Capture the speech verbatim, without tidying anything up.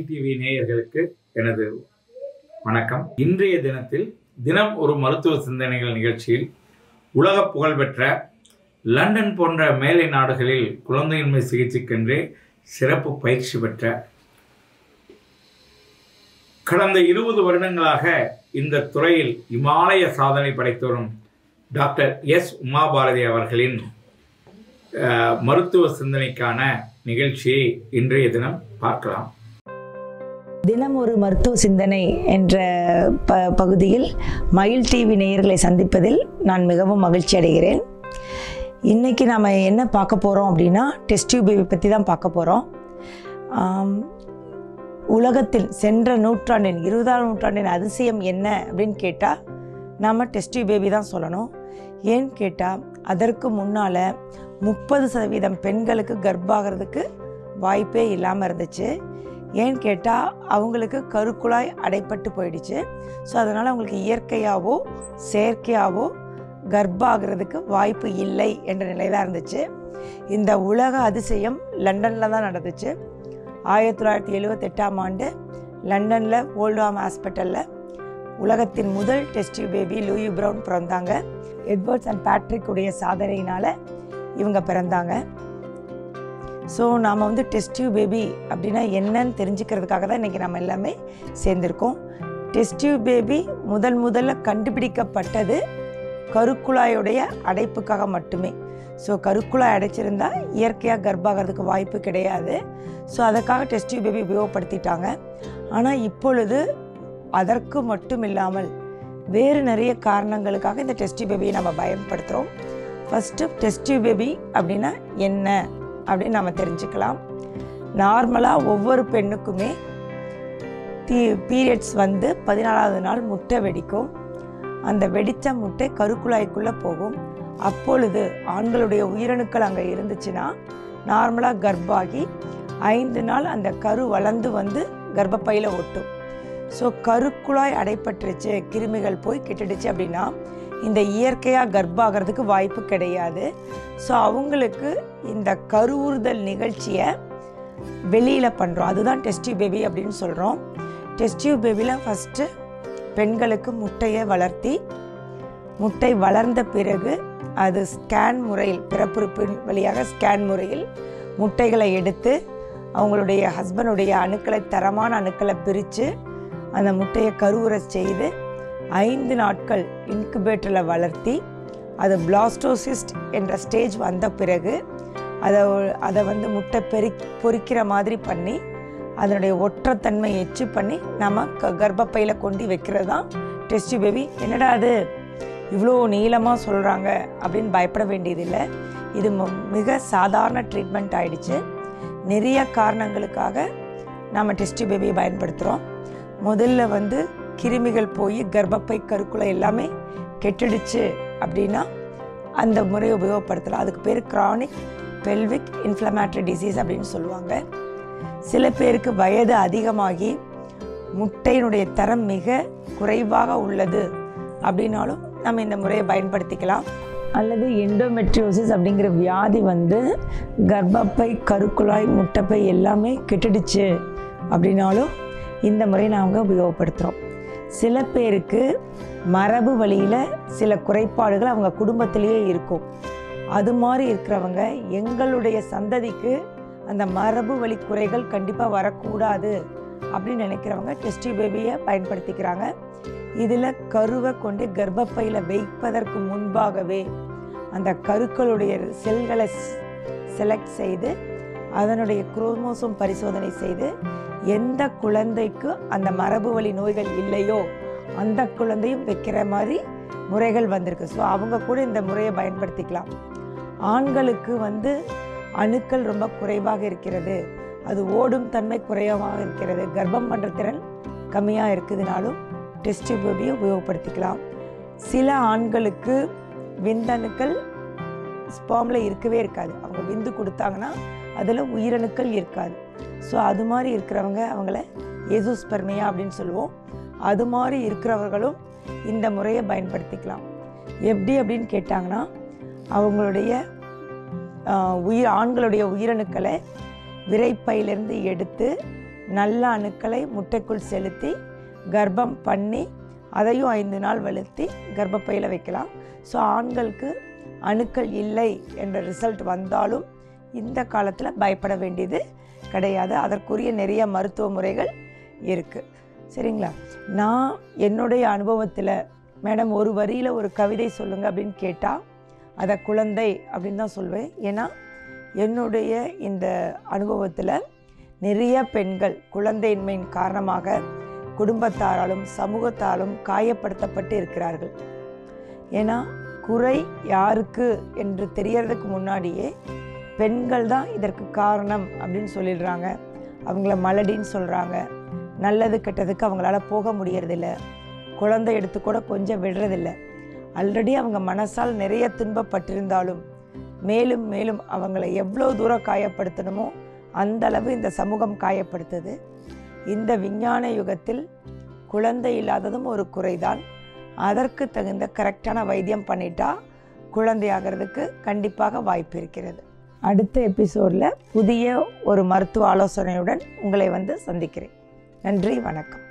மயில் டிவி நேயர்களுக்கு எனது வணக்கம். இன்றைய தினத்தில் தினம் ஒரு மருத்துவ சிந்தனைகள் நிகழ்ச்சியில் உலக புகழ்பெற்ற லண்டன் போன்ற மேலை நாடுகளில் குழந்தையின்மை சிகிச்சைக்கென்றே சிறப்பு பயிற்சி பெற்ற கடந்த இருபது வருடங்களாக இந்த துறையில் இமாலய சாதனை படைத்தவரும் டாக்டர் எஸ் உமாபாரதி அவர்களின் மருத்துவ சிந்தனைக்கான நிகழ்ச்சியை இன்றைய தினம் பார்க்கலாம். தினம் ஒரு மருத்துவ சிந்தனை என்ற ப பகுதியில் மயில் டிவி நேயர்களை சந்திப்பதில் நான் மிகவும் மகிழ்ச்சி அடைகிறேன். இன்றைக்கி நாம் என்ன பார்க்க போகிறோம் அப்படின்னா டெஸ்ட் டியூப் பேபி பற்றி தான் பார்க்க போகிறோம். உலகத்தில் சென்ற நூற்றாண்டின் இருபதாம் நூற்றாண்டின் அதிசயம் என்ன அப்படின்னு கேட்டால் நாம் டெஸ்ட் டியூப் பேபி தான் சொல்லணும். ஏன்னு கேட்டால் அதற்கு முன்னால் முப்பது சதவீதம் பெண்களுக்கு கர்ப்பாகிறதுக்கு வாய்ப்பே இல்லாமல் இருந்துச்சு. ஏன்னு கேட்டால் அவங்களுக்கு கருக்குழாய் அடைப்பட்டு போயிடுச்சு. ஸோ அதனால் அவங்களுக்கு இயற்கையாகவோ செயற்கையாகவோ கர்ப்பாகிறதுக்கு வாய்ப்பு இல்லை என்ற நிலை தான் இருந்துச்சு. இந்த உலக அதிசயம் லண்டனில் தான் நடந்துச்சு. ஆயிரத்தி தொள்ளாயிரத்தி எழுவத்தெட்டாம் ஆண்டு லண்டனில் ஓல்ட்ஹாம் ஹாஸ்பிட்டலில் உலகத்தின் முதல் test tube baby Louise Brown பிறந்தாங்க. எட்வர்ட்ஸ் அண்ட் பேட்ரிக் உடைய சாதனையினால் இவங்க பிறந்தாங்க. ஸோ நாம் வந்து டெஸ்ட் டியூப் பேபி அப்படின்னா என்னன்னு தெரிஞ்சுக்கிறதுக்காக தான் இன்றைக்கி நம்ம எல்லாமே சேர்ந்திருக்கோம். டெஸ்ட் டியூப் பேபி முதல் முதல்ல கண்டுபிடிக்கப்பட்டது கருக்குழாயுடைய அடைப்புக்காக மட்டுமே. ஸோ கருக்குழாய் அடைச்சிருந்தால் இயற்கையாக கர்ப்பாகிறதுக்கு வாய்ப்பு கிடையாது. ஸோ அதற்காக டெஸ்ட் டியூப் பேபி உபயோகப்படுத்திட்டாங்க. ஆனால் இப்பொழுது அதற்கு மட்டும் இல்லாமல் வேறு நிறைய காரணங்களுக்காக இந்த டெஸ்ட் டியூப் பேபியை நம்ம பயன்படுத்துகிறோம். ஃபஸ்ட்டு டெஸ்ட் டியூப் பேபி அப்படின்னா என்ன அப்படின்னு நம்ம தெரிஞ்சுக்கலாம். நார்மலாக ஒவ்வொரு பெண்ணுக்குமே தீ பீரியட்ஸ் வந்து பதினாலாவது நாள் முட்டை வெடிக்கும். அந்த வெடித்த முட்டை கருக்குழாய்க்குள்ளே போகும். அப்பொழுது ஆண்களுடைய உயிரணுக்கள் அங்கே இருந்துச்சுன்னா நார்மலாக கர்ப்பாகி ஐந்து நாள் அந்த கரு வளர்ந்து வந்து கர்ப்பப்பையில் ஒட்டும். ஸோ கருக்குழாய் அடைப்பட்டுருச்சு, கிருமிகள் போய் கெட்டுடுச்சு அப்படின்னா இந்த இயற்கையாக கர்ப்பாகிறதுக்கு வாய்ப்பு கிடையாது. ஸோ அவங்களுக்கு இந்த கருவுறுதல் நிகழ்ச்சியை வெளியில் பண்ணுறோம். அதுதான் டெஸ்ட் டியூப் பேபி அப்படின்னு சொல்கிறோம். டெஸ்ட் டியூப் பேபியில் ஃபஸ்ட்டு பெண்களுக்கு முட்டையை வளர்த்தி முட்டை வளர்ந்த பிறகு அது ஸ்கேன் முறையில் பிறப்புறுப்பு வழியாக ஸ்கேன் முறையில் முட்டைகளை எடுத்து அவங்களுடைய ஹஸ்பண்டுடைய அணுக்களை தரமான அணுக்களை பிரித்து அந்த முட்டையை கருவுற செய்து ஐந்து நாட்கள் இன்குபேட்டரில் வளர்த்தி அது பிளாஸ்டோசிஸ்ட் என்ற ஸ்டேஜ் வந்த பிறகு அதை அதை வந்து முட்டை பெரு பொறிக்கிற மாதிரி பண்ணி அதனுடைய ஒற்றத்தன்மை எச்சு பண்ணி நம்ம க கர்ப்பப்பையில் கொண்டு வைக்கிறது தான் டெஸ்ட் டியூப் பேபி. என்னடா அது இவ்வளோ நீளமாக சொல்கிறாங்க அப்படின்னு பயப்பட வேண்டியதில்லை. இது மிக சாதாரண ட்ரீட்மெண்ட் ஆகிடுச்சு. நிறைய காரணங்களுக்காக நம்ம டெஸ்ட் டியூப் பேபியை பயன்படுத்துகிறோம். முதல்ல வந்து கிருமிகள் போய் கர்ப்பப்பை கருக்குள்ள எல்லாமே கெட்டுடுச்சு அப்படின்னா அந்த முறையை உபயோகப்படுத்தலாம். அதுக்கு பேர் கிரானிக் பெல்விக் இன்ஃப்ளமேட்டரி டிசீஸ் அப்படின்னு சொல்லுவாங்க. சில பேருக்கு வயது அதிகமாகி முட்டையினுடைய தரம் மிக குறைவாக உள்ளது அப்படின்னாலும் நம்ம இந்த முறையை பயன்படுத்திக்கலாம். அல்லது எண்டோமெட்ரியோசிஸ் அப்படிங்கிற வியாதி வந்து கர்ப்பப்பை கருக்குழாய் முட்டைப்பை எல்லாமே கெட்டுடுச்சு அப்படின்னாலும் இந்த முறையை நாங்கள் உபயோகப்படுத்துகிறோம். சில பேருக்கு மரபு வழியில் சில குறைபாடுகள் அவங்க குடும்பத்திலேயே இருக்கும். அது மாதிரி இருக்கிறவங்க எங்களுடைய சந்ததிக்கு அந்த மரபு வழி குறைகள் கண்டிப்பாக வரக்கூடாது அப்படின்னு நினைக்கிறவங்க டெஸ்ட் டியூப் பேபியை பயன்படுத்திக்கிறாங்க. இதில் கருவை கொண்டு கர்ப்பப்பையில் வைப்பதற்கு முன்பாகவே அந்த கருக்களுடைய செல்களை செலக்ட் செய்து அதனுடைய குரோமோசோம் பரிசோதனை செய்து எந்த குழந்தைக்கு அந்த மரபு வழி நோய்கள் இல்லையோ அந்த குழந்தையும் வைக்கிற மாதிரி முறைகள் வந்திருக்கு. ஸோ அவங்க கூட இந்த முறையை பயன்படுத்திக்கலாம். ஆண்களுக்கு வந்து அணுக்கள் ரொம்ப குறைவாக இருக்கிறது, அது ஓடும் தன்மை குறைவாக இருக்கிறது, கர்ப்பம் பண்ணுற திறன் கம்மியாக இருக்குதுனாலும் டெஸ்ட் டியூப் பேபியை உபயோகப்படுத்திக்கலாம். சில ஆண்களுக்கு விந்தணுக்கள் ஸ்பெர்மில் இருக்கவே இருக்காது. அவங்க விந்து கொடுத்தாங்கன்னா அதில் உயிரணுக்கள் இருக்காது. ஸோ அது மாதிரி இருக்கிறவங்க அவங்கள எசுஸ்பெர்மியா அப்படின்னு சொல்லுவோம். அது மாதிரி இருக்கிறவர்களும் இந்த முறையை பயன்படுத்திக்கலாம். எப்படி அப்படின்னு கேட்டாங்கன்னா அவங்களுடைய உயிர் ஆண்களுடைய உயிரணுக்களை விரைப்பையிலேருந்து எடுத்து நல்ல அணுக்களை முட்டைக்குள் செலுத்தி கர்ப்பம் பண்ணி அதையும் ஐந்து நாள் வளர்த்தி கர்ப்பப்பையில் வைக்கலாம். ஸோ ஆண்களுக்கு அணுக்கள் இல்லை என்ற ரிசல்ட் வந்தாலும் இந்த காலத்தில் பயப்பட வேண்டியது கிடையாது. அதற்குரிய நிறைய மருத்துவ முறைகள் இருக்குது. சரிங்களா? நான் என்னுடைய அனுபவத்தில் மேடம் ஒரு வரியில் ஒரு கவிதை சொல்லுங்கள் அப்படின்னு கேட்டால் அதை குழந்தை அப்படின்னு தான் சொல்வேன். ஏன்னா என்னுடைய இந்த அனுபவத்தில் நிறைய பெண்கள் குழந்தையின்மையின் காரணமாக குடும்பத்தாராலும் சமூகத்தாலும் காயப்படுத்தப்பட்டு இருக்கிறார்கள். ஏன்னா குறை யாருக்கு என்று தெரியறதுக்கு முன்னாடியே பெண்கள் தான் இதற்கு காரணம் அப்படின்னு சொல்லிடுறாங்க. அவங்கள மலடின்னு சொல்கிறாங்க. நல்லது கெட்டதுக்கு அவங்களால போக முடியறதில்ல. குழந்தை எடுத்துக்கூட கொஞ்சம் விடுறதில்லை. ஆல்ரெடி அவங்க மனசால் நிறைய துன்பப்பட்டிருந்தாலும் மேலும் மேலும் அவங்கள எவ்வளோ தூரம் காயப்படுத்தணுமோ அந்தளவு இந்த சமூகம் காயப்படுத்துது. இந்த விஞ்ஞான யுகத்தில் குழந்தை இல்லாததும் ஒரு குறைதான். அதற்கு தகுந்த கரெக்டான வைத்தியம் பண்ணிட்டா குழந்தையாகிறதுக்கு கண்டிப்பாக வாய்ப்பு இருக்கிறது. அடுத்த எபிசோடில் புதிய ஒரு மருத்துவ ஆலோசனையுடன் உங்களை வந்து சந்திக்கிறேன். நன்றி, வணக்கம்.